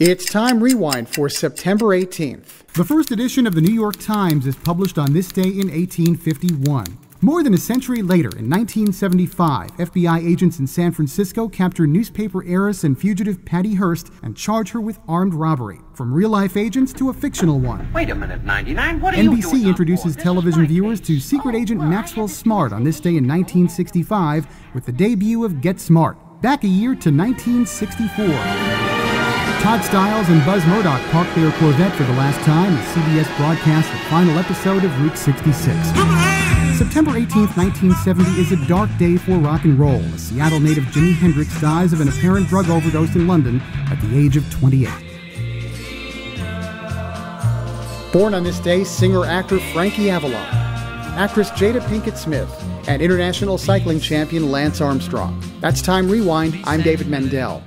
It's Time Rewind for September 18th. The first edition of the New York Times is published on this day in 1851. More than a century later, in 1975, FBI agents in San Francisco capture newspaper heiress and fugitive Patty Hearst and charge her with armed robbery, from real-life agents to a fictional one. Wait a minute, 99, what are you doing? NBC introduces television viewers to secret agent Maxwell Smart on this day in 1965 with the debut of Get Smart. Back a year to 1964. Todd Stiles and Buzz Murdoch parked their Corvette for the last time as CBS broadcast the final episode of Route 66. September 18, 1970 is a dark day for rock and roll as Seattle native Jimi Hendrix dies of an apparent drug overdose in London at the age of 28. Born on this day, singer-actor Frankie Avalon, actress Jada Pinkett Smith, and international cycling champion Lance Armstrong. That's Time Rewind. I'm David Mendel.